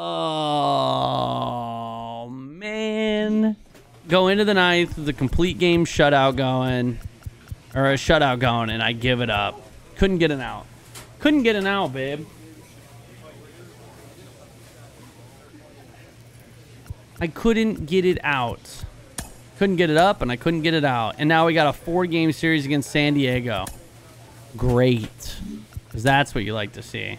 Oh, man. Go into the ninth with a complete game shutout going. Or a shutout going, and I give it up. Couldn't get an out. Couldn't get an out, babe. I couldn't get it out. Couldn't get it up, and I couldn't get it out. And now we got a 4-game series against San Diego. Great. Because that's what you like to see.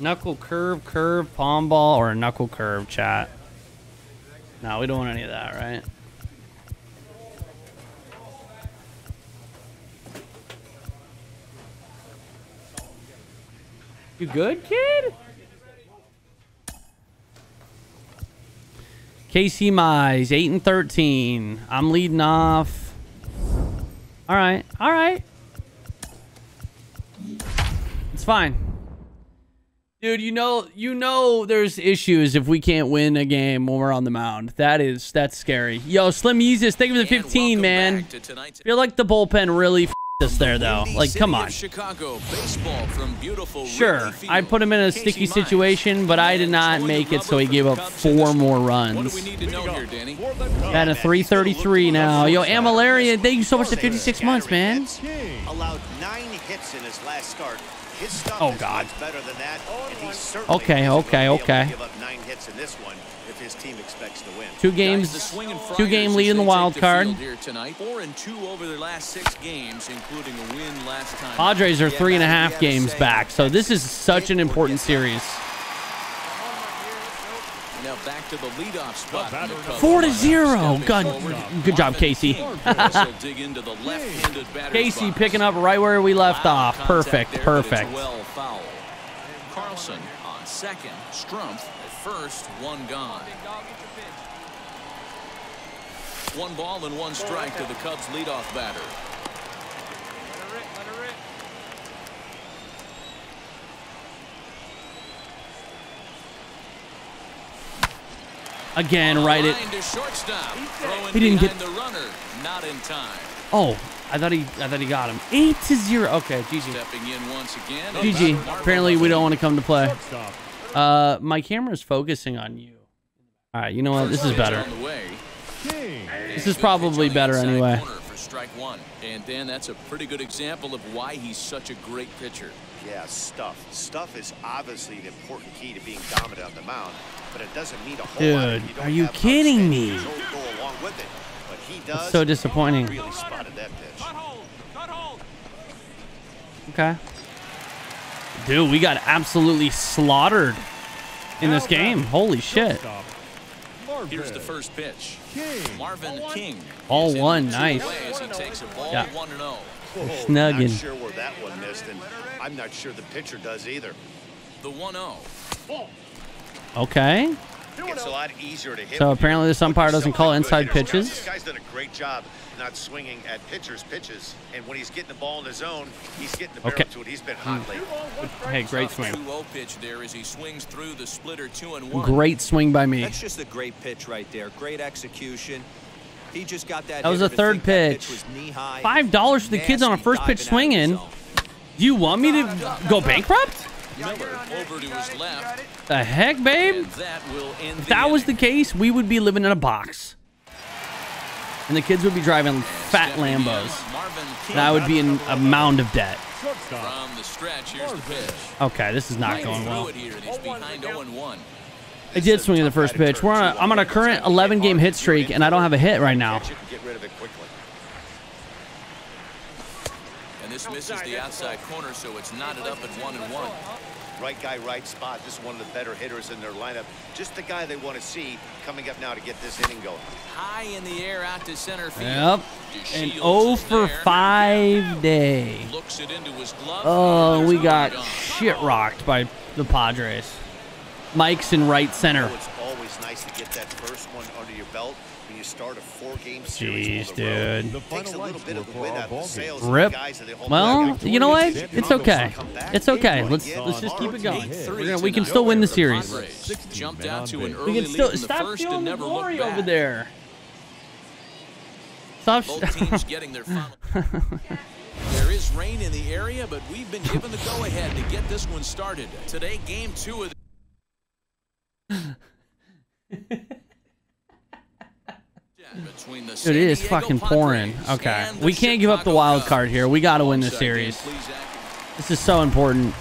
Knuckle curve, curve, palm ball, or a knuckle curve, chat. No, we don't want any of that, right? You good, kid? Casey Mize, 8-13. I'm leading off. All right. All right. It's fine. Dude, you know there's issues if we can't win a game when we're on the mound. That's scary. Yo, Slim Yeezus, thank you for the 15, man. I feel like the bullpen really f***ed us there, though. Like, come on. Chicago, baseball from beautiful sure, I put him in a sticky situation, but I did not make it, so he gave up 4 more runs. At a 333 now. Yo, Amelarian, thank you so much for 56 months, man. Allowed 9 hits in his last start. Oh God. Okay. 2 game lead in the wild card. Padres are 3.5 games back, so this is such an important series. Now back to the leadoff spot. 4-0. Good job, Casey. Casey picking up right where we left off. Perfect. Carlson on second. Strumpf at first. 1 gone. 1 ball and 1 strike to the Cubs leadoff batter. Again, right it. He didn't get the runner, not in time. Oh, I thought he got him. 8-0. Okay, GG. Stepping in once again. GG. Apparently, we don't want to come to play. My camera is focusing on you. All right, you know what? This is better. This is probably better anyway. Strike 1, and Dan, that's a pretty good example of why he's such a great pitcher. Yeah, stuff is obviously an important key to being dominant on the mound, but it doesn't mean a whole lot. Dude, are you kidding me? That's so disappointing. Really spotted that pitch. Cut hold. Okay, dude, we got absolutely slaughtered in this game. Holy shit. Here's the first pitch. Marvin King. All one, nice. Yeah. Snugging. Not sure where that one missed, and I'm not sure the pitcher does either. The 1-0. Okay. It's a lot easier to hit. So apparently this umpire doesn't call inside pitches. This guy's done a great job not swinging at pitchers' pitches, and when he's getting the ball in his own, he's getting the barrel to it. He's been hot lately. Hey, great swing. 2-0 pitch there as he swings through the splitter 2-1. Great swing by me. That's just a great pitch right there. Great execution. He just got that. That was a third pitch. $5 for the kids on a first pitch swinging. Do you want me to go bankrupt? Miller over to his left. The heck, babe? If that was the case, we would be living in a box. And the kids would be driving fat Lambos. And I would be in a mound of debt. From the stretch, here's the pitch. Okay, this is not going well. I did swing in the first pitch. I'm on a current 11-game hit streak, and I don't have a hit right now. And this misses the outside corner, so it's knotted up at 1-1. Right guy, right spot. This is one of the better hitters in their lineup. Just the guy they want to see coming up now to get this inning going. High in the air out to center field. Yep. And 0 for 5 day. Looks it into his glove. Oh, we got shit rocked by the Padres. Mike's in right center. It's always nice to get that first one under your belt when you start a 4-game series. Jeez, dude. Rip. Well, you know what? It's okay. It's okay. Let's just keep it going. We can still win the series. We can still stop feeling the glory over there. Stop. Both teams getting their final. There is rain in the area, but we've been given the go-ahead to get this one started. Today, game two of the... Between the San Diego, it is fucking pouring. Okay. We can't give up the wild card here. We got to win this series. This is so important.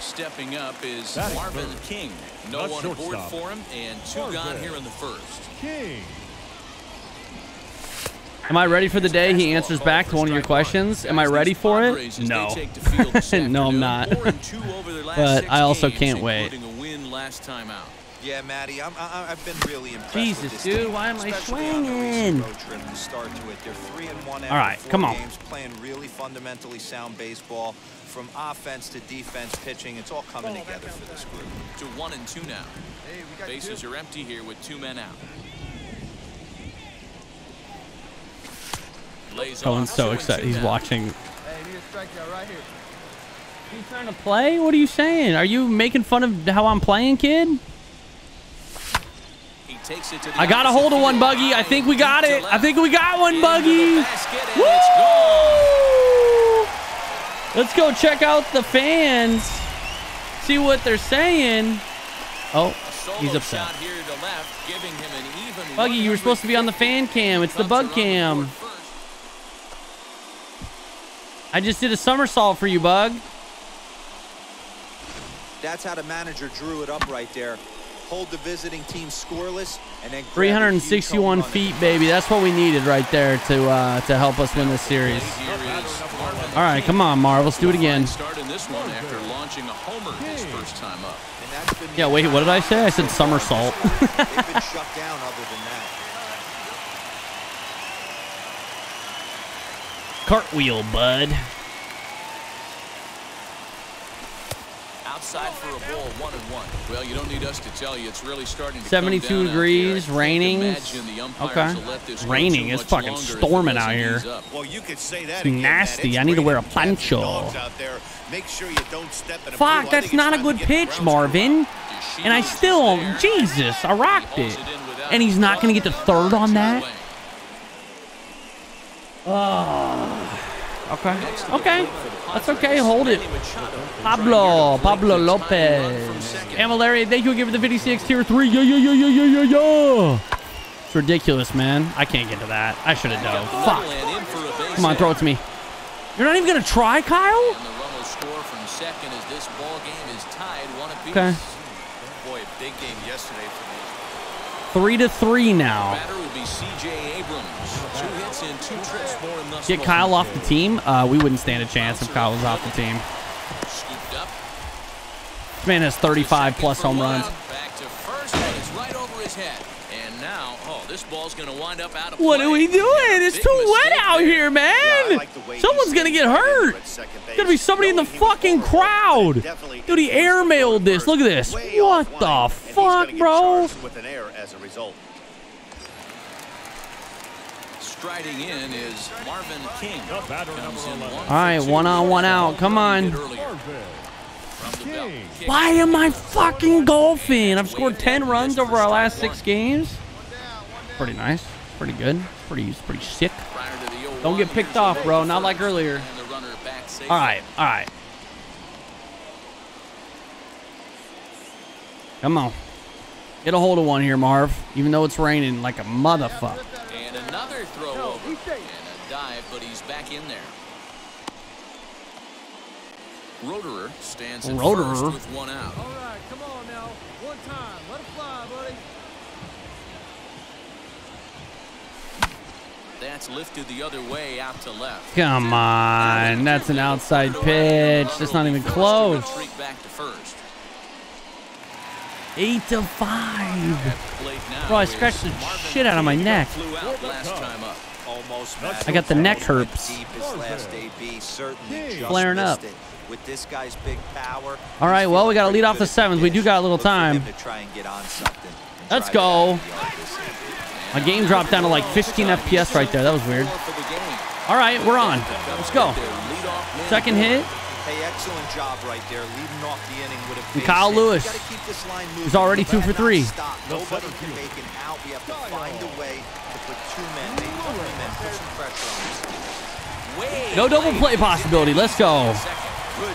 Stepping up is Marvin King. No one aboard for him, and two gone here in the first. King. Am I ready for the day he answers back to one of your questions? Am I ready for it? No. No, I'm not. But I also can't wait. Yeah, Maddie, I've been really impressed. Jesus, with this dude, why am I swinging? All right, come on. Playing really fundamentally sound baseball, from offense to defense, pitching. It's all coming together for this group. To 1-2 now. Hey, we got bases are empty here with two men out. Cohen's so excited. He's watching. Hey, need a strikeout right here. Are you trying to play? What are you saying? Are you making fun of how I'm playing, kid? I got a hold of one, Buggy. I think we got it. I think we got one, Buggy. Woo! Let's go check out the fans. See what they're saying. Oh, he's upset. Buggy, you were supposed to be on the fan cam. It's the bug cam. I just did a somersault for you, Bug. That's how the manager drew it up right there. Hold the visiting team scoreless, and then 361 feet, baby. That's what we needed right there to help us win this series. All right, come on, Marv. Let's do it again. Yeah, wait. What did I say? I said somersault. Cartwheel, bud. Outside for a ball, 1-1. Well, you don't need us to tell you, it's really starting to 72 degrees, raining. Okay. Raining. It's fucking storming out here. Well, you could say that it's nasty. Again, I need to wear a poncho. Make sure you don't step in a fuck, that's not a good pitch, Marvin. And I still, Jesus, I rocked it. And he's not going to get the third on that? Okay. Okay. That's okay. Hold it. Pablo Lopez. Amelarian, thank you for giving the 56 tier 3. Yeah. It's ridiculous, man. I can't get to that. I should have done. Fuck. Come on, throw it to me. You're not even going to try, Kyle? Okay. 3-3 now. C.J. Abrams. 2 hits and 2 trips more than us. Get Kyle off the team. We wouldn't stand a chance if Kyle was off the team. This man has 35+ home runs. Back to first, and it's right over his head. And now, oh, this ball's going to wind up out of play. What are we doing? It's too wet out here, man. Someone's going to get hurt. There's going to be somebody in the fucking crowd. Dude, he airmailed this. Look at this. What the fuck, bro? With an error as a result. Striding in is Marvin King. All right, 1-on-1 out. Come on. Why am I fucking golfing? I've scored 10 runs over our last 6 games. Pretty nice. Pretty good. Pretty sick. Don't get picked off, bro. Not like earlier. All right. All right. Come on. Get a hold of one here, Marv. Even though it's raining like a motherfucker. Another throw over and a dive, but he's back in there. Roterer stands in first with 1 out. All right, come on now. 1 time. Let it fly, buddy. That's lifted the other way out to left. Come on. That's an outside pitch. That's not even close. 8-5. Bro, I scratched the shit out of my neck. I got the neck herpes. Flaring up. All right, well, we got to lead off the 7th. We do got a little time. Let's go. My game dropped down to like 15 FPS right there. That was weird. All right, we're on. Let's go. 2nd hit. Hey, excellent job right there, leading off the inning with a base. Kyle Lewis is already 2 for 3. Nobody can make an out. We have to find a way to with two men. They put him in, put some pressure on him. No double play possibility. Let's go.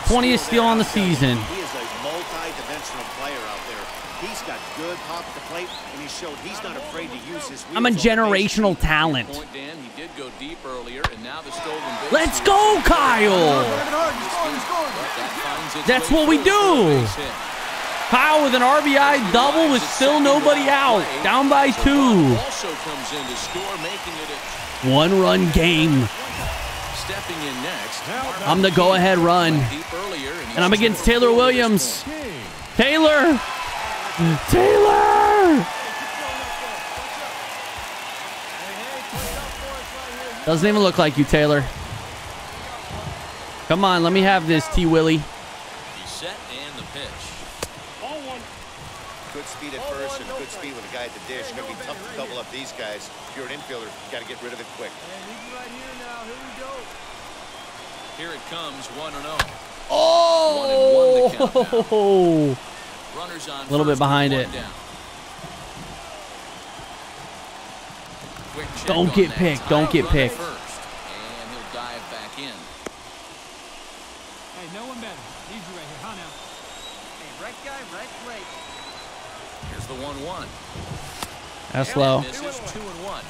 20th steal on the season. He is a multi-dimensional player out there. He's got good pop at the plate, and he showed he's not afraid to use his. I'm a generational talent. Let's go, Kyle. That's what we do. Kyle with an RBI double with still nobody out. Down by two. One-run game. I'm the go-ahead run. And I'm against Taylor Williams. Taylor! Doesn't even look like you, Taylor. Come on, let me have this, T. Willie. Set and the pitch. Good speed at first and good speed with a guy at the dish. It's going to be tough to double up these guys. If you're an infielder, you got to get rid of it quick. Here it comes, 1-0. Oh! Runners on a little bit behind it. Don't get picked. Don't get picked. First, and he'll dive back in. Hey, no one better. He's right here. Huh, now? Hey, right guy, right plate. Here's the 1-1. That's low. This is 2-1.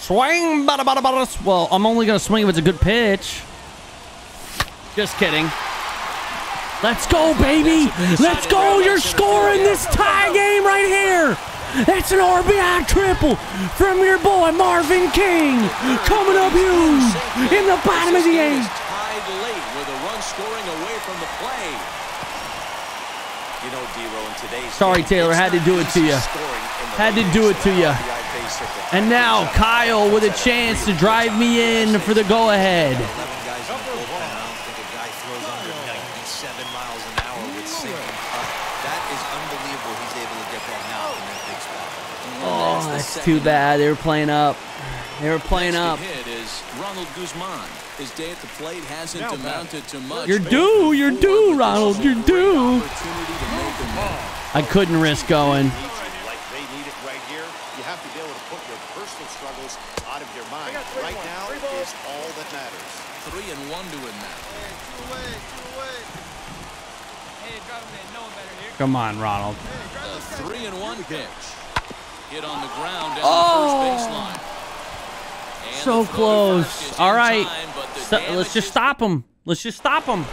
Swing, bada, bada, bada. Well, I'm only going to swing if it's a good pitch. Just kidding. Let's go, baby. Let's go. You're scoring this tie game right here. That's an RBI triple from your boy, Marvin King. Coming up huge in the bottom of the eighth. Tied late with a run scoring away from the play. You know, D-Row in today's. Sorry, Taylor. Had to do it to you. Had to do it to you. And now Kyle with a chance to drive me in for the go-ahead. Oh, that's too bad. They were playing up. They were playing up. Hit is Ronald Guzman. His day at the plate hasn't amounted to much. You're due. You're due, Ronald. You're due. I couldn't risk going. Like they need it right here. You have to be able to put your personal struggles out of your mind. Right now is all that matters. 3-1 to it now. Come on, Ronald. 3-1 pitch. Hit on the ground at the first baseline. So close. All right. Let's just stop him. Let's just stop him.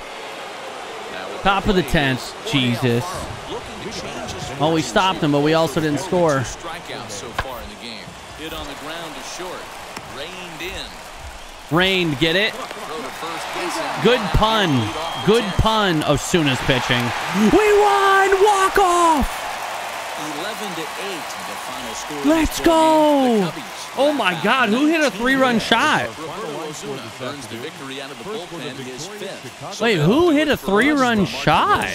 Top of the 10th. Jesus. Oh, we stopped him, but we also didn't score. Strikeouts so far in the game. Hit on the ground to short. Reined in. Reined, get it? Good pun. Good pun. Osuna's pitching. We won! Walk off! 11-8. The final score. Let's go! Oh my God! Who hit a three-run shot? Wait, who hit a three-run shot?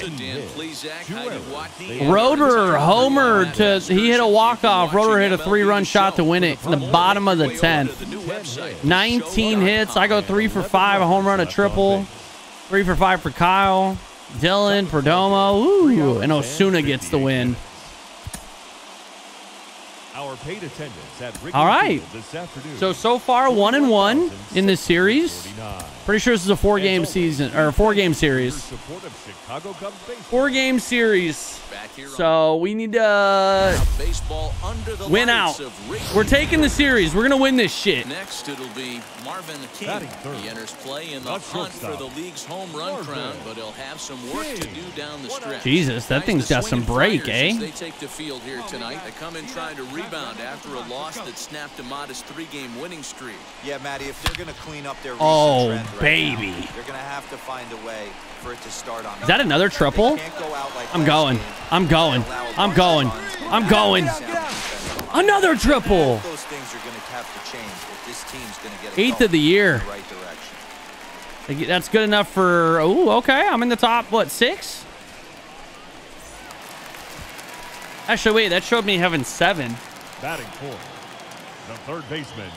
Roterer homered to. He hit a walk-off. Roterer hit a three-run shot to win it in the bottom of the 10th. 19 hits. I go 3 for 5. A home run, a triple. 3 for 5 for Kyle. Dylan Perdomo. Ooh, and Osuna gets the win. Our paid attendance at all right. This afternoon. So far 1-1 in this series. Pretty sure this is a 4-game season or 4-game series. 4-game series. So we need to win out. We're taking the series. We're gonna win this shit. Next it'll be Marvin King. He enters play in the hunt for the league's home run crown, but he'll have some work to do down the stretch. Jesus, that thing's got some break, eh? They take the field here tonight. They come in trying to rebound after a loss that snapped a modest 3-game winning streak. Yeah, Matty, if they're gonna clean up their right baby now, they're gonna have to find a way for it to start on. Is that another triple? I'm going. I'm going. I'm going. I'm going. Another triple. Those things are gonna have to change if this team's gonna get 8th of the year. That's good enough for. Oh, okay. I'm in the top. What, 6? Actually, wait. That showed me having 7. Batting fourth, the third baseman.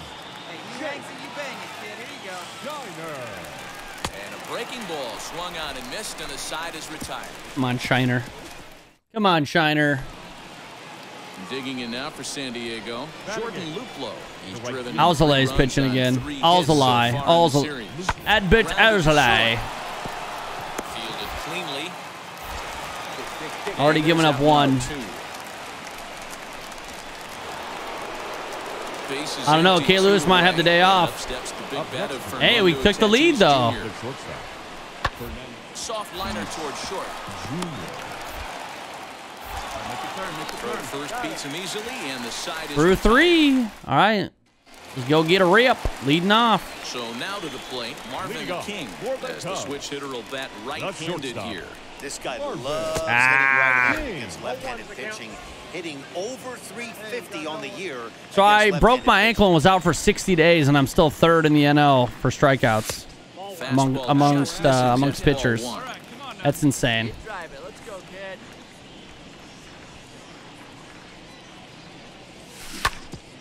Breaking ball swung on and missed, and the side is retired. Come on, Shiner. Come on, Shiner. Digging in now for San Diego. Jordan Luplow. He's driven. Alzolay's pitching again. Alzolay. Adbit Alzolay. Fielded cleanly. Already giving up one. I don't know. K. Lewis might have the day off. Hey, we took the lead though. Soft liner towards short. First beats him easily, and the side is through three. All right, let's go get a rip. Leading off. So now to the plate, Marvin King. As the switch hitter will bat right-handed here. This guy loves hitting right against left-handed pitching, hitting over 350 on the year. So I broke my ankle and was out for 60 days, and I'm still third in the NL for strikeouts amongst pitchers. That's insane.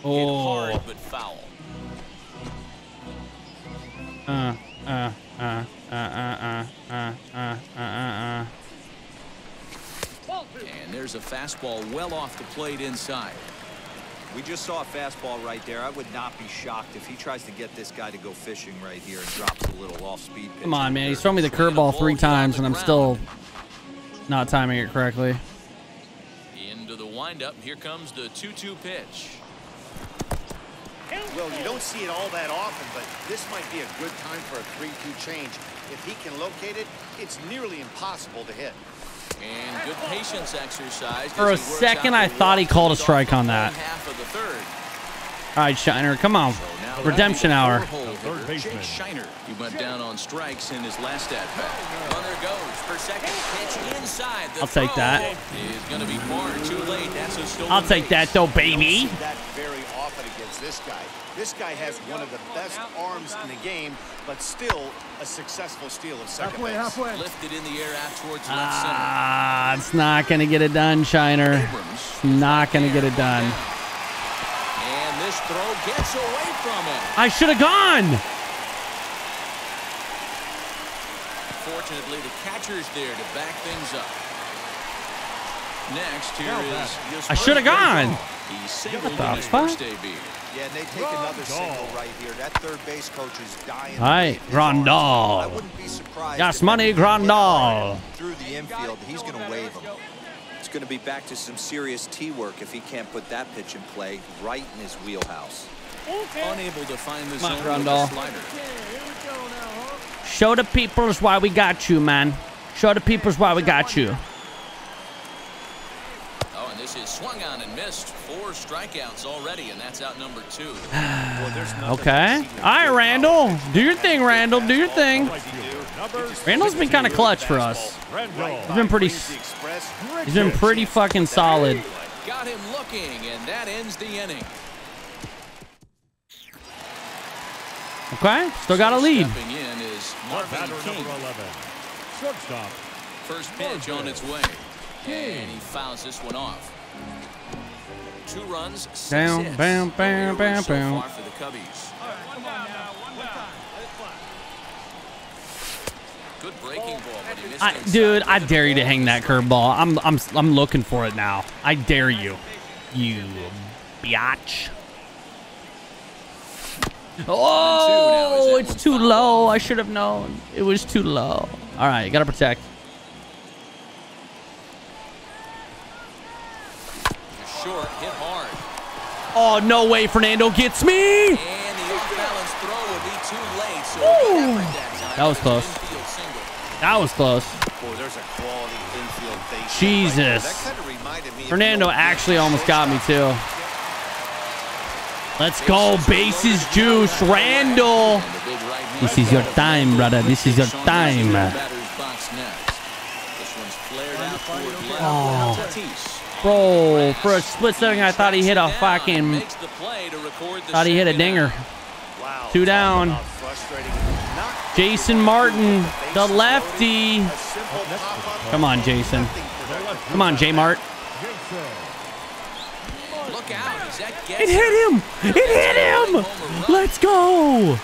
Oh. Hard, but foul. And there's a fastball well off the plate inside. We just saw a fastball right there. I would not be shocked if he tries to get this guy to go fishing right here and drops a little off-speed pitch. Come on, man. He's thrown me the curveball 3 times, and I'm still not timing it correctly. Into the windup. Here comes the 2-2 pitch. Well, you don't see it all that often, but this might be a good time for a 3-2 change. If he can locate it, it's nearly impossible to hit. And good patience exercise. For a second, I thought he called a strike on that. All right, Shiner, come on. Redemption hour. Third baseman Shiner. He went down on strikes in his last at-bat. Well, there goes for second pitch inside. I'll take that. It's going to be far too late. That's a stolen. I'll take that, though, baby. That very often against this guy. This guy has one of the best arms in the game, but still a successful steal of second base. Halfway. Lifted in the air out towards left center. Ah, it's not going to get it done, Shiner. Not going to get it done. This throw gets away from it. I should have gone. Fortunately, the catcher's there to back things up. Next, here is... I should have gone. He singled in his first debut. Yeah, and they take another single right here. That third base coach is dying. All right, Grandal. I wouldn't be surprised. Yes, money, Grandal. Through the infield, he's going to wave him. Going to be back to some serious T work if he can't put that pitch in play right in his wheelhouse. Okay. Unable to find this Randal. Show the peoples why we got you, man. Show the peoples why we got you. Oh, and this is swung on and missed. 4 strikeouts already, and that's out number 2. Well, okay. All right, Randal. Do your thing, Randal. Do your thing. Randal's been kind of clutch for us. He's been pretty. He's been pretty fucking solid. Got him looking, and that ends the inning. Okay, still got a lead. First pitch on its way, and he fouls this one off. 2 runs. Bam, bam, bam, bam, bam. For the Cubbies. Good breaking ball, but he missed it. Dude, I dare you to hang that curveball. I'm looking for it now. I dare you, you biatch. Oh, it's too low. I should have known. It was too low. All right, you gotta protect. Short, hit hard. Oh, no way, Fernando gets me. And the off-balance throw would be too late, so that was close. That was close. Boy, there's a quality infield face. Jesus. That kind of reminded me Fernando actually almost got me, too. Let's go. Bases juice. Randal. This is your time, brother. This is your time. Oh. Bro, for a split second, I thought he hit a fucking... Thought he hit a dinger. 2 down. Jason Martin, the lefty. Come on, Jason. Come on, J-Mart. It hit him. It hit him. Let's go.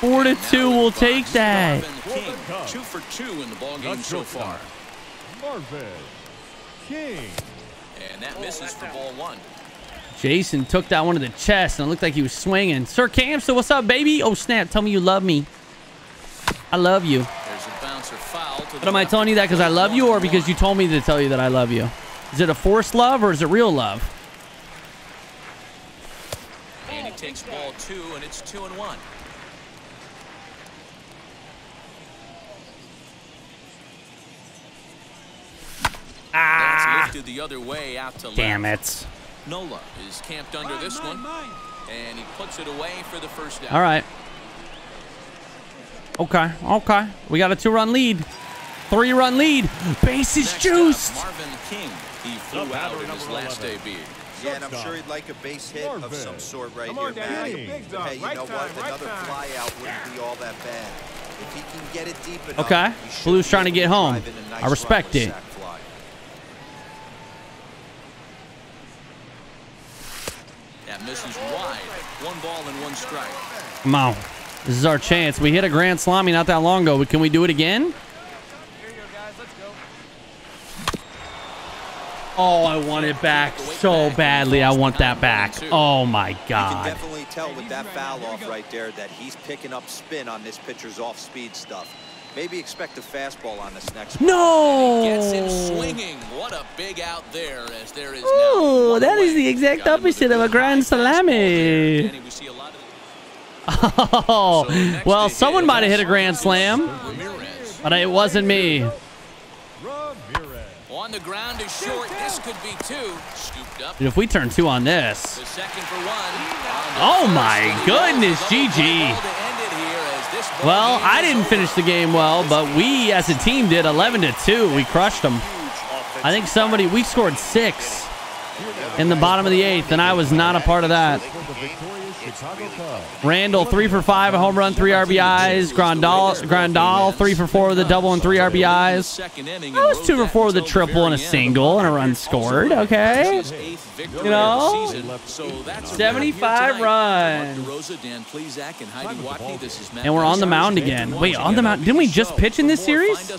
4-2. We'll take that. 2 for 2 in the ballgame so far. Marvin King. And that misses for ball one. Jason took that one to the chest, and it looked like he was swinging. Sir Camster, what's up, baby? Oh, snap. Tell me you love me. I love you. There's a bouncer foul to but am I telling you that because I love you or because you told me to tell you that I love you? Is it a forced love or is it real love? And he takes ball two, and it's 2-1. Ah! That's lifted the other way out to left. Damn it. Nola is camped under this one, and he puts it away for the first down. All right. Okay, okay. We got a 2-run lead. 3-run lead. Base is juiced. Marvin King, he flew out in his last debut. Yeah, and I'm sure he'd like a base hit of some sort right here, Matt. Hey, you know what? Another flyout wouldn't be all that bad. If he can get it deep enough. Okay, Blue's trying to get home. I respect it. That misses wide. 1 ball and 1 strike. Come on. This is our chance. We hit a grand slammy not that long ago. Can we do it again? Here you go, guys. Let's go. Oh, I want it back so badly. I want that back. Oh, my God. You can definitely tell with that foul off right there that he's picking up spin on this pitcher's off-speed stuff. Maybe expect a fastball on this next one. No! He gets him swinging. What a big out there as there is now. Ooh, that is the exact opposite of a grand salami. Oh, well, someone might have hit a grand slam, but it wasn't me. On the ground is short. This could be 2. Scooped up. Dude, if we turn 2 on this. The second for 1. Oh, my goodness, GG. Well, I didn't finish the game well, but we as a team did. 11-2. We crushed them. I think somebody, we scored 6 in the bottom of the 8th, and I was not a part of that. Randal, 3 for 5, a home run, 3 RBIs. Grandal, 3 for 4 with a double and 3 RBIs. I was 2 for 4 with a triple and a single and a run scored. Okay, you know, 75 runs. And we're on the mound again. Wait, on the mound? Didn't we just pitch in this series?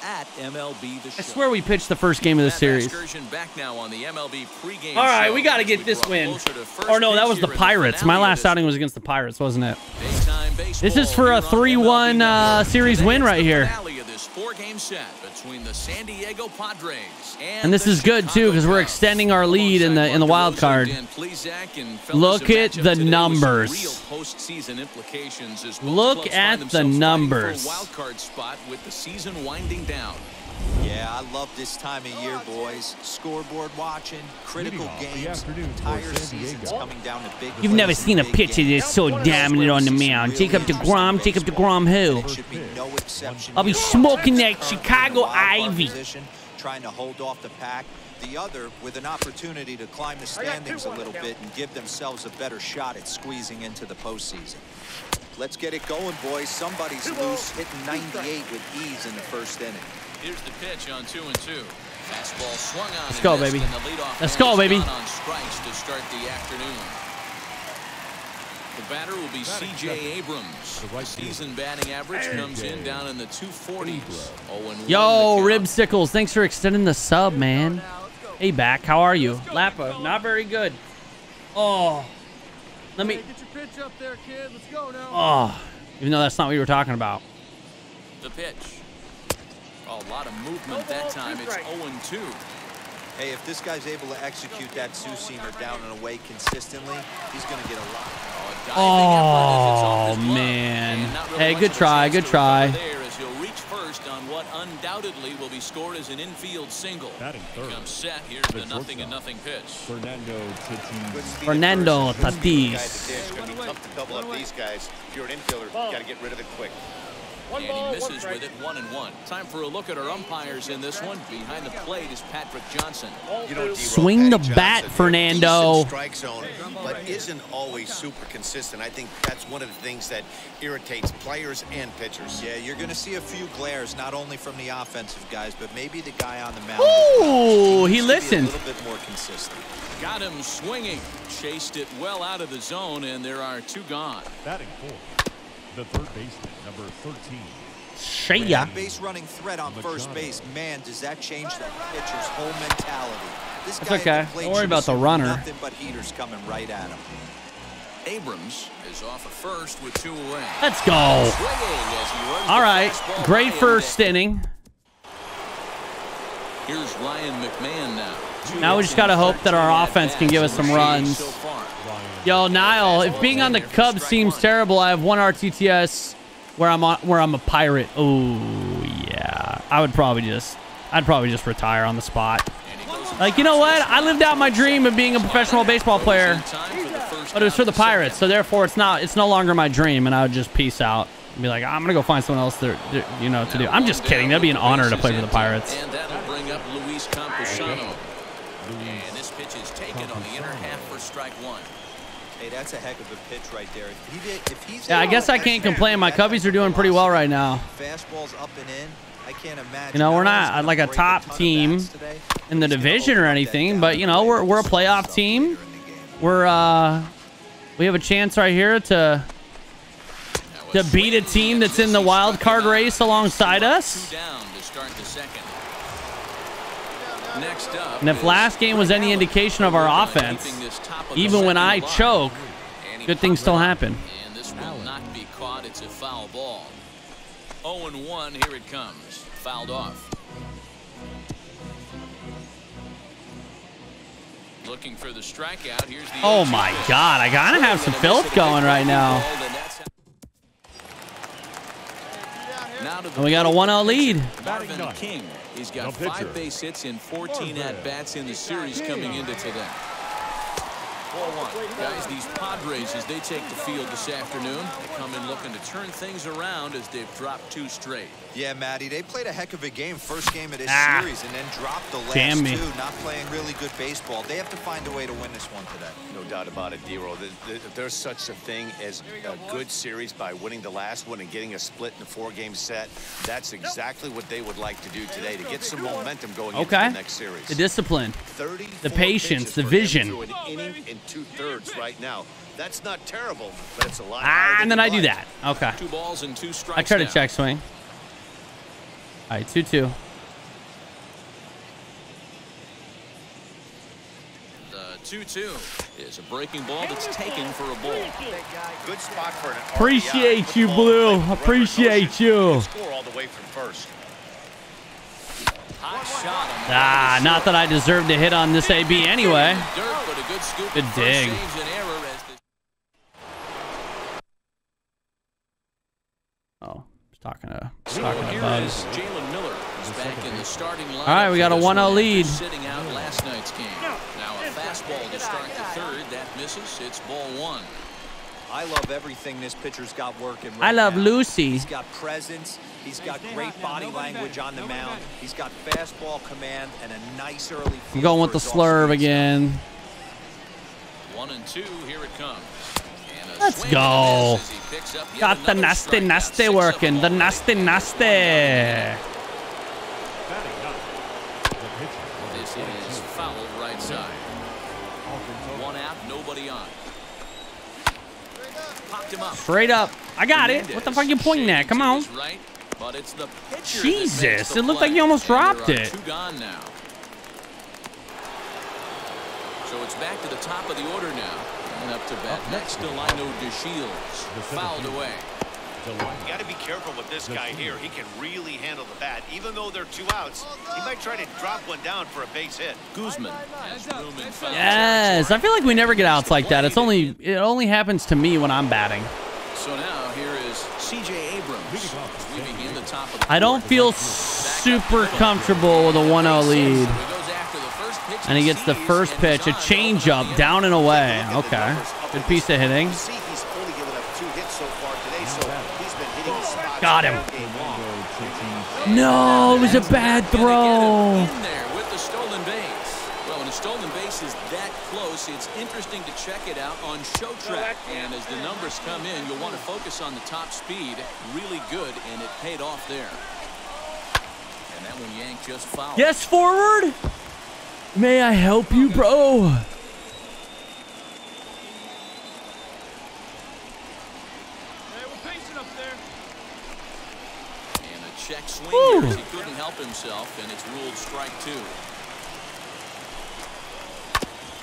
At MLB The Show. I swear we pitched the first game of the series. Back now on the MLB pregame. All right, we got to get this win. Or no, that was the Pirates. My last outing was against the Pirates, wasn't it? This is for a 3-1 series win right here. This 4-game set between the San Diego Padres and this is good too because we're extending our lead in the wild card. Look at the numbers. Look at the numbers. Wild card spot with the season winding down. Yeah, I love this time of year, boys. Scoreboard watching, critical games, entire seasons coming down to big. You've never seen a pitcher that's so dominant on the mound. Jacob DeGrom who? I'll be smoking that Chicago Ivy. Trying to hold off the pack. The other with an opportunity to climb the standings a little bit and give themselves a better shot at squeezing into the postseason. Let's get it going, boys. Somebody's loose, hitting 98 with ease in the first inning. Here's the pitch on 2-2. Fastball swung on. Let's go, baby. Let's go, baby. On strikes to start the afternoon. The batter will be C.J. Abrams. The season batting average comes in down in the 240s. Yo, Rib Sickles, thanks for extending the sub, man. Hey, back. How are you, Lappa? Not very good. Oh, let me. Get your pitch up there, kid. Let's go now. Oh, even though that's not what you were talking about. The pitch. A lot of movement that time. It's 0-2. Hey, if this guy's able to execute that two-seamer down and away consistently, he's going to get a lot. Oh, man. Hey, good try. Good try. First on what undoubtedly will be scored as an infield single. Comes set. Here's the nothing and nothing pitch. Fernando Tatis. Going to be tough to double up these guys. If you're an infielder, you got to get rid of it quick. And he misses with it, 1-1. Time for a look at our umpires in this one. Behind the plate is Patrick Johnson. Swing the bat, Fernando. Strike zone, but isn't always super consistent. I think that's one of the things that irritates players and pitchers. Yeah, you're going to see a few glares, not only from the offensive guys, but maybe the guy on the mound. Ooh, he listened. A little bit more consistent. Got him swinging. Chased it well out of the zone, and there are 2 gone. Batting 4. The third baseman, number 13. Shea. Base running threat on first base. Man, does that change the pitcher's whole mentality. That's okay. Don't worry about the runner. Nothing but heaters coming right at him. Abrams is off at first with two away. Let's go. All right. Great first inning. Here's Ryan McMahon now. Now we just got to hope that our offense can give us some runs. Yo, Niall, if being on the Cubs seems terrible, I have one RTTS where I'm a pirate. Oh, yeah. I'd probably just retire on the spot. Like, you know what? I lived out my dream of being a professional baseball player, but it was for the Pirates, so therefore it's no longer my dream, and I would just peace out and be like, I'm gonna go find someone else to do. I'm just kidding. That'd be an honor to play for the Pirates. And that'll bring up Luis Camposano. And this pitch is taken on the inner half for strike one. Hey, that's a heck of a pitch right there. Yeah, I guess I can't complain. My Cubbies are doing pretty well right now. Fastballs up and in. I can't imagine. You know, we're not like a top team in the division or anything, but you know, we're a playoff team. We have a chance right here to beat a team that's in the wild card race alongside us. And if last game was any indication of our offense, even when I choke, good things still happen. And this will not be caught. It's a foul ball. 0-1, here it comes. Fouled off. Looking for the strikeout. Here's the oh my god, I gotta have some filth going right now. And we got a 1-0 lead. Marvin King, he's got 5 base hits and 14 at-bats in the series coming into today. Guys, these Padres, as they take the field this afternoon, they come in looking to turn things around as they've dropped 2 straight. Yeah, Matty, they played a heck of a game, first game of this series, and then dropped the last 2, not playing really good baseball. They have to find a way to win this one today. No doubt about it, D-Roll. There's such a thing as a good series by winning the last one and getting a split in a 4-game set. That's exactly what they would like to do today to get some momentum going into the next series. The discipline, the patience, the vision. Two-thirds right now. That's not terrible, but it's a lot. And then I do that. Okay. 2 balls and 2 strikes. I try to check swing. All right, 2-2. The 2-2 is a breaking ball that's taken for a ball. Good spot for an RBI. Appreciate you, Blue. Appreciate you. Score all the way from first. Not that I deserve to hit on this AB anyway. Good dig. Oh, I was talking to Buzz. Jalen Miller is back in the starting lineup. All right, we got a 1-0 lead. Sitting out last night's game. Now a fastball to start the third. That misses. It's ball 1. I love everything this pitcher's got working. I love Lucy. He's got presence. He's got great body language on the mound. He's got fastball command and a nice early. I'm going with the slurve again. 1-2, here it comes. Let's go. Got the nasty working. The nasty. This is foul right side. 1 out, nobody on. Straight up. I got it. What the fuck are you pointing at? Come on. Jesus, it looked like you almost dropped it. So it's back to the top of the order now. And up to bat next to Delino De Shields. Fouled away. You got to be careful with this guy here. He can really handle the bat. Even though they're 2 outs, he might try to drop 1 down for a base hit. Guzman has room and foul. Yes, I feel like we never get outs like that. It only happens to me when I'm batting. So now here is C.J. Abrams. I don't feel super comfortable with a 1-0 lead. And he gets the first pitch, a changeup, down and away. Okay, good piece of hitting. Got him. No, it was a bad throw. With the stolen base. Well, when a stolen base is that close, it's interesting to check it out on Show Track. And as the numbers come in, you'll want to focus on the top speed. Really good, and it paid off there. And that one yanked just foul. Yes, forward. May I help you, bro? Check swing. He couldn't help himself, and it's ruled strike 2.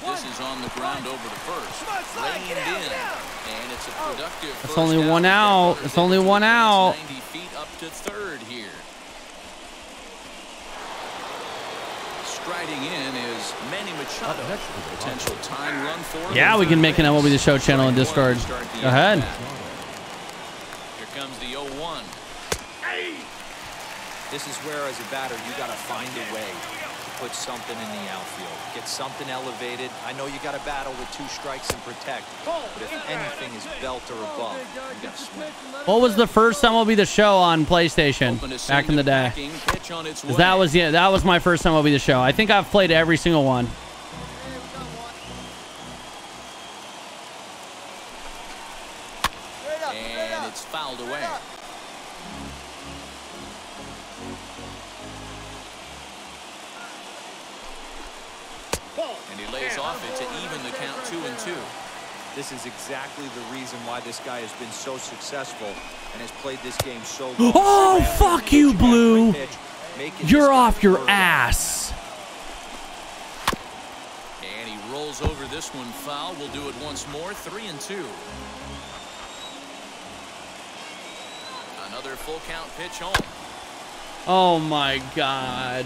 This is on the ground over to first. Reined in, and it's a productive first. It's only one out. It's only one out. 90 feet up to third here. Striding in is Manny Machado. Potential tying run for him. Yeah, we can make an MLB The Show channel and Discord. Go ahead. Here comes the 0-1. This is where, as a batter, you got to find a way to put something in the outfield. Get something elevated. I know you got to battle with two strikes and protect, but if anything is belt or above, you got to swing. What was the first MLB The Show on PlayStation back in the day? That was, yeah, that was my first MLB The Show. I think I've played every single one. And it's fouled away. And he lays off it to even the count 2-2. This is exactly the reason why this guy has been so successful and has played this game so long. Oh, fuck you, Blue. You're off your ass. And he rolls over this one foul. We'll do it once more. 3-2. Another full count pitch home. Oh, my God.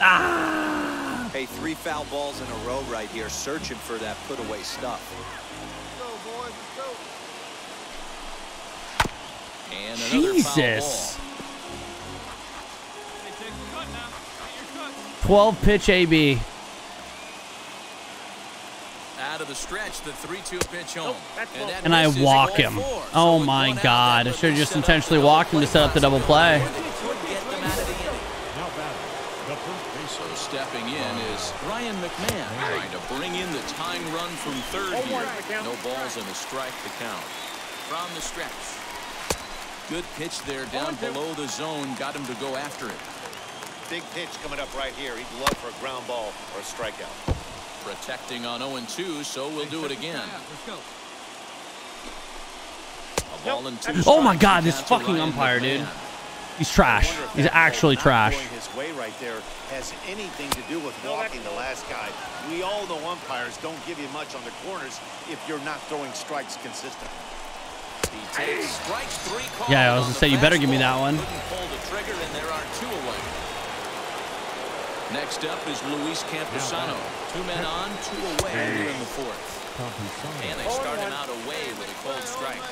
Ah! Hey, 3 foul balls in a row right here, searching for that put away stuff. Let's go, boys. Let's go. And another Jesus. Foul ball. Hey, take the cut now. Get your cut. 12 pitch AB. Out of the stretch, the 3-2 pitch home. Nope, and I walk him. Oh, so my God. I should have just intentionally walked him to set up the double play. Stepping in is Ryan McMahon, trying to bring in the tying run from third here. No balls and a strike to count. From the stretch. Good pitch there down below the zone. Got him to go after it. Big pitch coming up right here. He'd love for a ground ball or a strikeout. Protecting on 0-2, so we'll do it again. A ball and 2. Oh, my God, this fucking umpire, dude. He's trash. He's actually trash. His way right there has anything to do with walking the last guy. We all know umpires don't give you much on the corners if you're not throwing strikes consistently. Yeah, I was gonna say you better give me that one. Next up is Luis Camposano. 2 men on, 2 away here in the 4th. And they start him out away with a cold strike.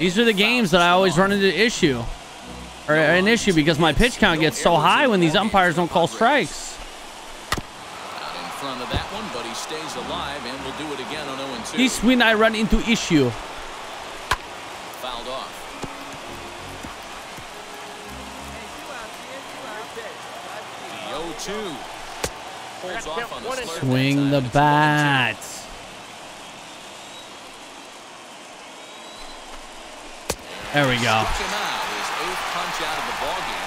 These are the games that I always run into an issue because my pitch count gets so high when these umpires don't call strikes. Not in front of that one, but he stays alive, and we'll do it again on 0-2. This when I run into issue. Fouled off. The 0-2. Holds off on the slurp. Swing the bat. There we go.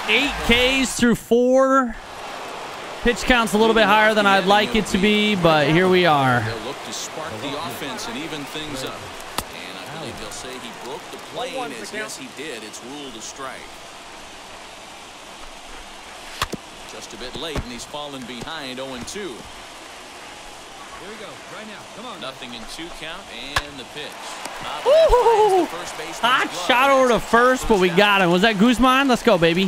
8 Ks through 4. Pitch count's a little bit higher than I'd like it to be, but here we are. They'll look to spark the offense and even things up. And I believe they'll say he broke the plane, as yes he did. It's ruled a strike. Just a bit late, and he's fallen behind 0-2. Here we go, right now. Come on. 0-2 count, and the pitch. Ooh, hot shot over to first, but we got him. Was that Guzman? Let's go, baby.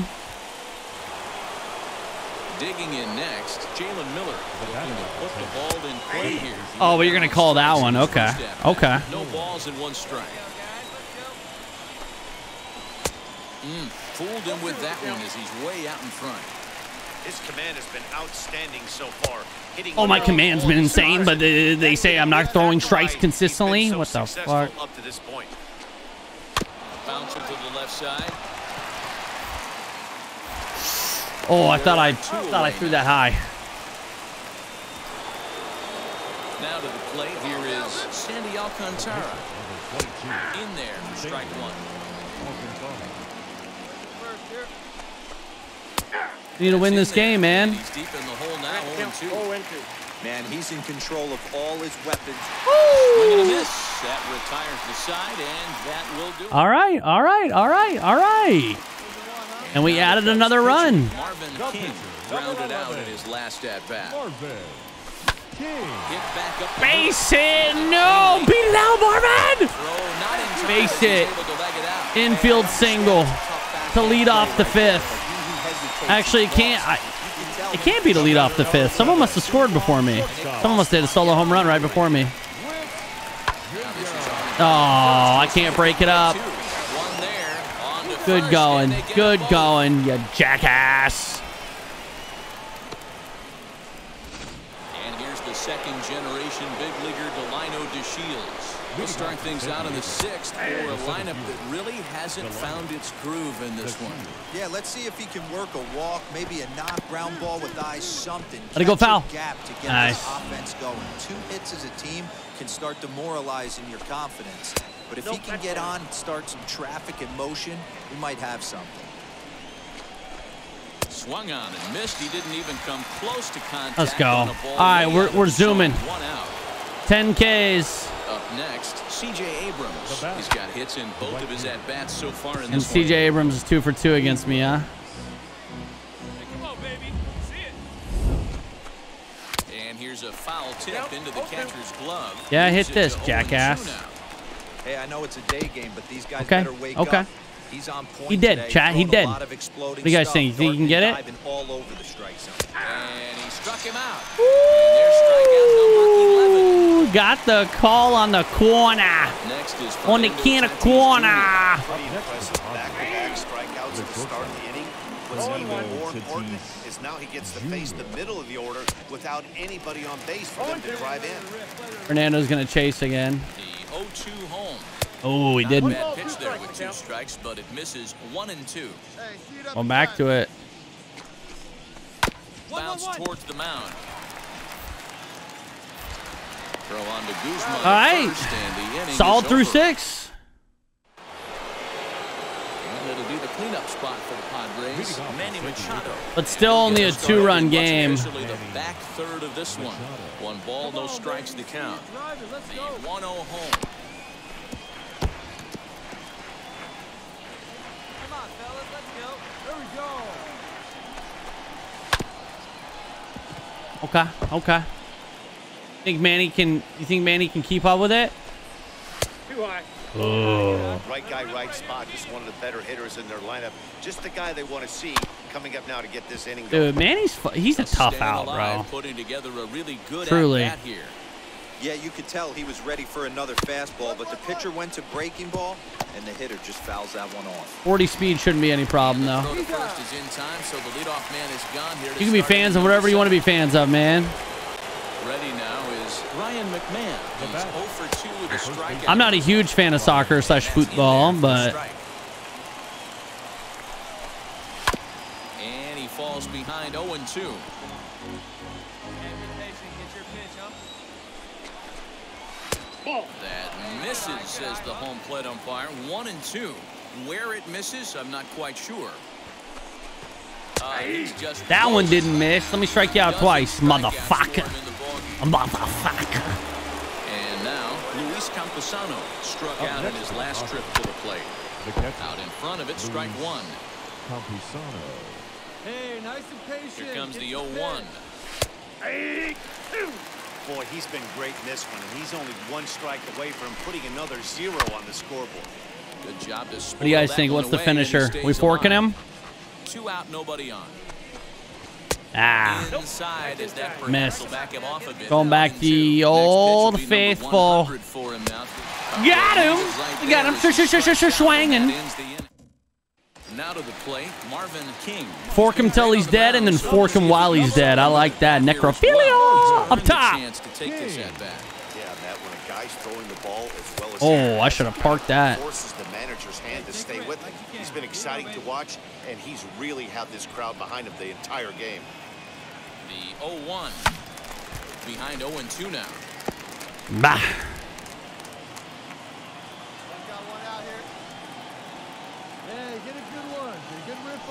Digging in next, Jalen Miller. Oh, but you're gonna call that one? Okay. Okay. No balls in one strike. Fooled him with that one as he's way out in front. His command has been outstanding so far. Oh, my command's been insane, but they say I'm not throwing strikes consistently. What the fuck? Up to this point. Bouncer to the left side. Oh, I thought I threw that high. Now to the plate here is Sandy Alcantara. In there, strike 1. Need to win this game, man. He's deep in the hole now, 0-2. Man, he's in control of all his weapons. Swing and a miss. That retires the side, and that will do it. All right, all right, all right, all right. And we added another run. Marvin King rounded out in his last at-bat. Marvin King. Get back up. Base it. No. Beat it out, Marvin. Base it. Infield single to lead off the fifth. Actually, it can't be to lead off the fifth. Someone must have scored before me. Someone must have hit a solo home run right before me. Oh, I can't break it up. Good going. Good going, you jackass. And here's the second-generation big leaguer, Delino De Shields. We'll start things out in the sixth for a lineup that really hasn't found its groove in this one. Yeah, let's see if he can work a walk, maybe a knock, ground ball with eyes, something. Let it go foul. Gap to get nice. Offense going. Two hits as a team can start demoralizing your confidence. But if he can get on and start some traffic in motion, we might have something. Swung on and missed. He didn't even come close to contact. Let's go. All right, we're zooming. 10 Ks. Up next, C.J. Abrams. He's got hits in both of his at-bats so far in this one. And C.J. Abrams is 2 for 2 against me, huh? Come on, baby. See it. And here's a foul tip into the catcher's glove. Yeah, hit this, jackass. Hey, I know it's a day game, but these guys better wake up. He's on point. He did, chat. He did. What do you guys think? You think you can get it? All over the strike zone. And he struck him out. And there's strikeout number 11. Got the call on the corner. Next is on the can of corner. Back-to-back strikeouts at the start of the inning. What's even more important is now he gets to face the middle of the order without anybody on base for them to drive in. Fernando's going to chase again. The 0-2 home. Oh, he didn't. Bad pitch there with 2 strikes, but it misses 1 and 2. Well, back to it. Bounce towards the mound. Throw on to Guzman. All right. Solid through 6. And it'll be the cleanup spot for the Padres. Manny Machado. But still only a 2-run game. Officially the back third of this one. 1 ball, no strikes to count. The 1-0 home. Come on, fellas, let's go. There we go. Okay, okay. You think Manny can keep up with it? Too high. Oh. Right guy, right spot. Just one of the better hitters in their lineup. Just the guy they want to see coming up now to get this inning going. Dude, Manny's he's a tough out, bro. Putting together a really good at-bat here. Yeah, you could tell he was ready for another fastball, but the pitcher went to breaking ball, and the hitter just fouls that one off. 40 speed shouldn't be any problem, though. The first is in time, so the leadoff man is gone here. You can be fans of whatever you want to be fans of, man. Ready now is Ryan McMahon. He's 0 for 2 with a strikeout. I'm not a huge fan of soccer / football, but and he falls behind 0 and 2. Get your pitch up. That misses, says the home plate umpire. 1 and 2. Where it misses, I'm not quite sure. That one didn't miss. Let me strike you out twice, motherfucker. And now Luis Camposano struck out in his last trip to the plate. Out in front of it, strike 1. Camposano. Hey, nice and patient. Here comes the 0-1. Boy, he's been great in this one, and he's only 1 strike away from putting another 0 on the scoreboard. Good job to spoil. What do you guys think? What's the finisher? We forking him? 2 out, nobody on. Ah, missed. Going back the old faithful. Got him. Got him. Swanging. Now to the plate, Marvin King. Fork him till he's dead, and then fork him while he's dead. I like that. Necrophilia up top. Oh, I should have parked that. Forces the manager's hand to stay with him. He's been exciting to watch, and he's really had this crowd behind him the entire game. The 0-1 behind 0-2 now. Bah. Hey, get a good one.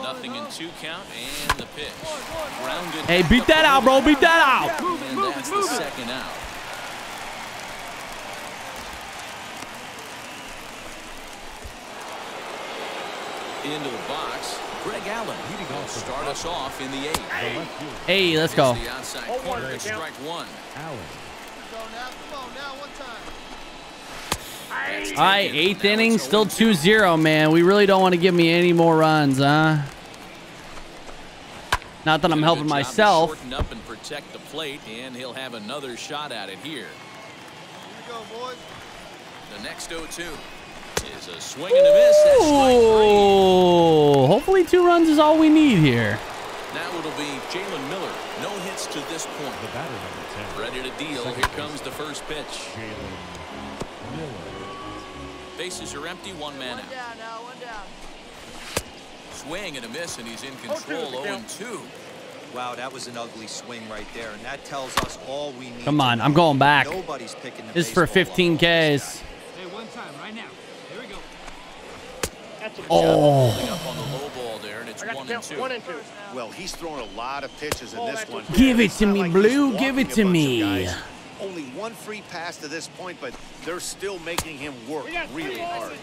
Nothing in two count and the pitch. Grounded. Hey, beat that out, bro. Beat that out. And that's the second out. Into the box, Greg Allen. He'll start us off in the eighth. Hey, let's go. The outside corner at strike one. Allen. All right, eighth inning, still 2-0, man. We really don't want to give me any more runs, huh? Not that I'm helping myself. Shorten up and protect the plate, and he'll have another shot at it here. Here we go, boys. The next 0-2 is a swing and a miss. That's strike 3. Hopefully 2 runs is all we need here. Now it'll be Jalen Miller. No hits to this point. The batter number 10. Ready to deal. Here comes the first pitch. Jalen Miller. Bases are empty. 1 man out. One down. Swing and a miss, and he's in control. 0-2. Wow, that was an ugly swing right there, and that tells us all we need. Come on, I'm going back. Nobody's picking the this is for 15 Ks. Hey, one time right now. Here we go. That's a up on the low ball there, and it's 1-2. 1-2. Well, he's thrown a lot of pitches in this one. Give it to me, Blue. Give it to me. Only 1 free pass to this point, but they're still making him work really hard. A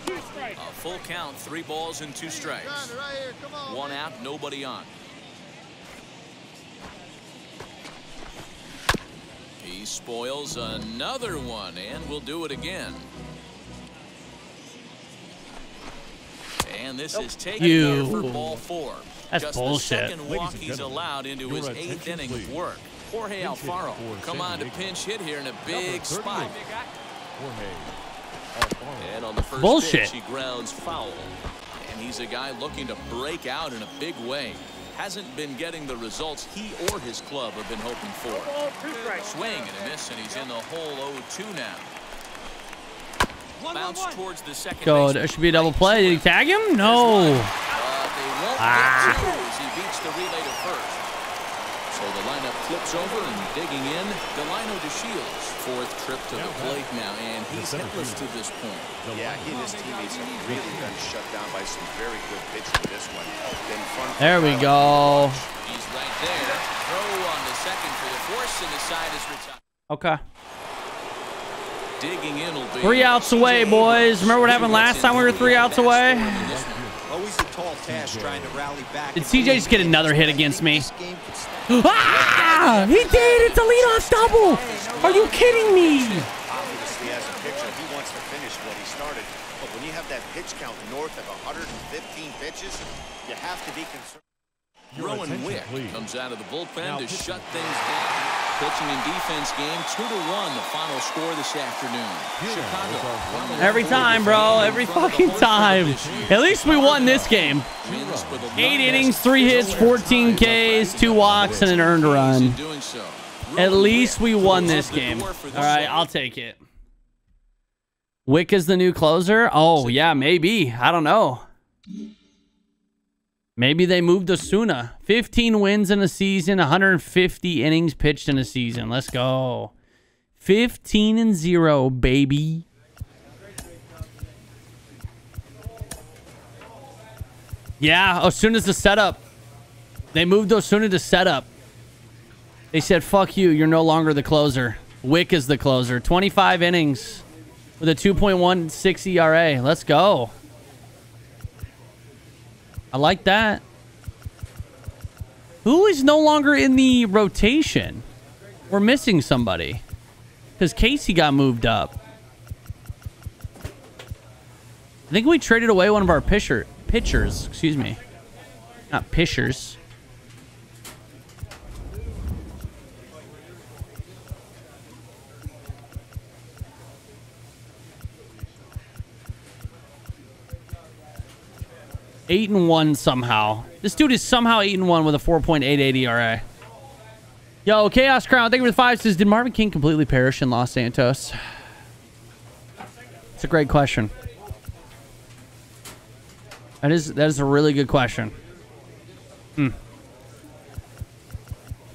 full count, 3 balls and 2 strikes. 1 out, nobody on. He spoils another one, and will do it again. And this is taken here for ball 4. That's just bullshit. Just the second walk he's allowed into his 8th inning work. Jorge Alfaro come on to pinch hit here in a big spot. And on the first pitch, he grounds foul. And he's a guy looking to break out in a big way. Hasn't been getting the results he or his club have been hoping for. Swing and a miss, and he's in the hole. 0-2 now. Bounce towards the second base. There should be a double play. Did he tag him? No. He beats the relay to first. So the lineup flips over, and digging in, Delino De Shields. 4th trip to the plate now, and he's hitless to this point. Yeah, he and his teammates have really been shut down by some very good pitching this one. There we go. He's right there. Throw on the second for the force, and the side is retired. Okay. Digging in will be 3 outs away, boys. Remember what happened last time we were 3 outs away? Always a tall task trying to rally back. Did CJ just get another hit against me? Ah! He did! It's a leadoff double! Are you kidding me? Obviously, as a pitcher, he wants to finish what he started. But when you have that pitch count north of 115 pitches, you have to be concerned. Rowan Wick comes out of the bullpen to shut things down. Pitching and defense game, 2-1, the final score this afternoon. Chicago. Every time, bro. Every fucking time. At least we won this game. 8 innings, 3 hits, 14 Ks, 2 walks, and an earned run. At least we won this game. All right, I'll take it. Wick is the new closer? Oh, yeah, maybe. I don't know. Maybe they moved Osuna. 15 wins in a season, 150 innings pitched in a season. Let's go. 15-0, baby. Yeah, Osuna's the setup. They moved Osuna to setup. They said, fuck you, you're no longer the closer. Wick is the closer. 25 innings with a 2.16 ERA. Let's go. I like that. Who is no longer in the rotation? We're missing somebody. Because Casey got moved up. I think we traded away one of our pitchers. Excuse me. Not pitchers. Eight and one somehow. This dude is somehow 8-1 with a 4.88 ERA. Yo, Chaos Crown, thank you for the 5. Says, did Marvin King completely perish in Los Santos? It's a great question. That is a really good question.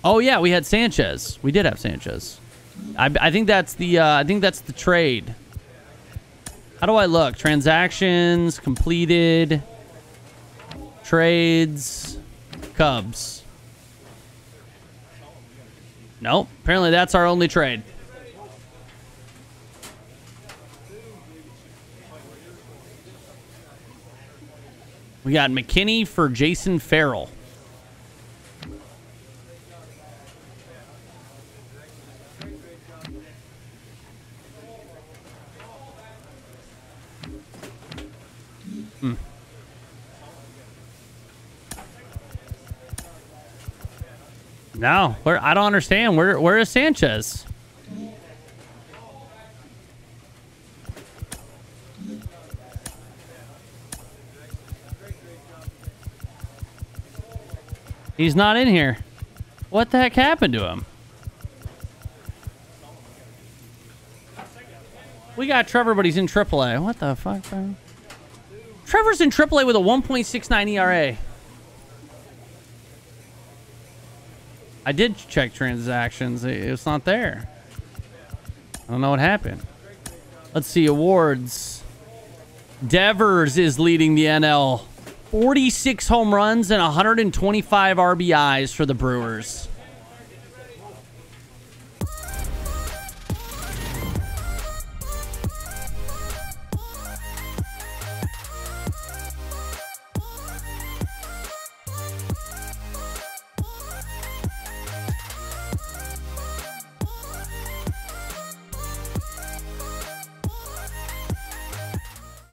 Oh yeah, we had Sanchez. We did have Sanchez. I think that's the trade. How do I look? Transactions completed. Trades. Cubs. Nope. Apparently that's our only trade. We got McKinney for Jason Farrell. No, I don't understand. Where is Sanchez? He's not in here. What the heck happened to him? We got Trevor, but he's in AAA. What the fuck, bro? Trevor's in AAA with a 1.69 ERA. I did check transactions. It's not there. I don't know what happened. Let's see. Awards. Devers is leading the NL. 46 home runs and 125 RBIs for the Brewers.